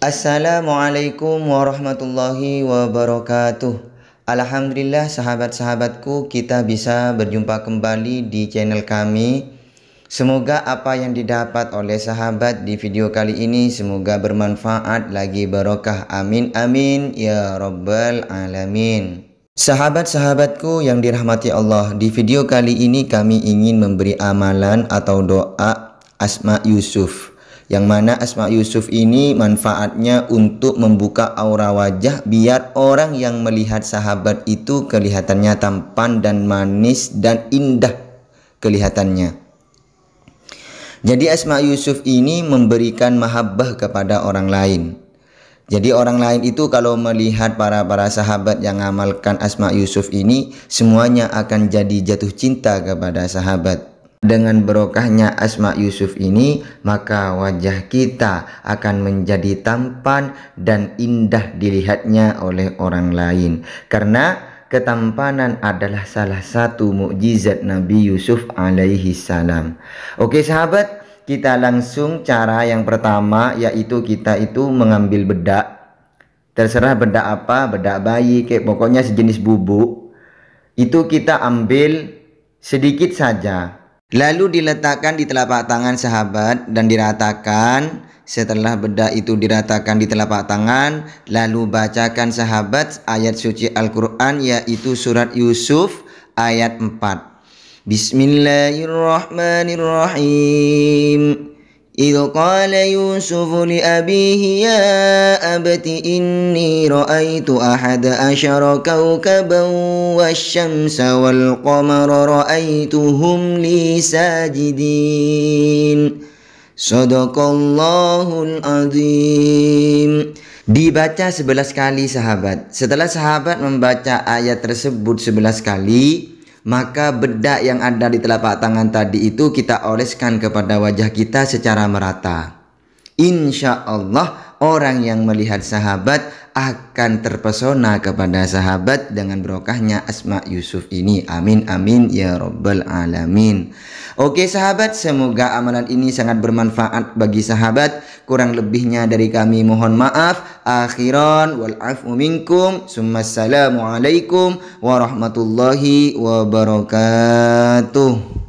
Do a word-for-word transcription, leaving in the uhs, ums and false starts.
Assalamualaikum warahmatullahi wabarakatuh. Alhamdulillah sahabat-sahabatku, kita bisa berjumpa kembali di channel kami. Semoga apa yang didapat oleh sahabat di video kali ini semoga bermanfaat lagi barokah. Amin amin ya rabbal alamin. Sahabat-sahabatku yang dirahmati Allah, di video kali ini kami ingin memberi amalan atau doa Asma Yusuf, yang mana Asma Yusuf ini manfaatnya untuk membuka aura wajah biar orang yang melihat sahabat itu kelihatannya tampan dan manis dan indah kelihatannya. Jadi Asma Yusuf ini memberikan mahabbah kepada orang lain. Jadi orang lain itu kalau melihat para-para sahabat yang mengamalkan Asma Yusuf ini, semuanya akan jadi jatuh cinta kepada sahabat. Dengan barokahnya Asma Yusuf ini, maka wajah kita akan menjadi tampan dan indah dilihatnya oleh orang lain. Karena ketampanan adalah salah satu mukjizat Nabi Yusuf alaihi salam. Oke sahabat, kita langsung cara yang pertama, yaitu kita itu mengambil bedak. Terserah bedak apa, bedak bayi, kayak pokoknya sejenis bubuk. Itu kita ambil sedikit saja. Lalu diletakkan di telapak tangan sahabat dan diratakan. Setelah bedak itu diratakan di telapak tangan, lalu bacakan sahabat ayat suci Al-Quran, yaitu surat Yusuf ayat empat. Bismillahirrahmanirrahim. Idh qala Yusufu li abihi ya abati inni ra'aitu ahada asyara kawkaban wasyamsa wal qamara ra'aituhum li sajidin. Shadaqallahul azim. Dibaca sebelas kali sahabat. Setelah sahabat membaca ayat tersebut sebelas kali, maka bedak yang ada di telapak tangan tadi itu kita oleskan kepada wajah kita secara merata. Insya Allah orang yang melihat sahabat akan terpesona kepada sahabat dengan berkahnya Asma Yusuf ini. Amin amin ya rabbal alamin. Oke sahabat, semoga amalan ini sangat bermanfaat bagi sahabat. Kurang lebihnya dari kami mohon maaf. Akhiran wal afu minkum. Assalamualaikum warahmatullahi wabarakatuh.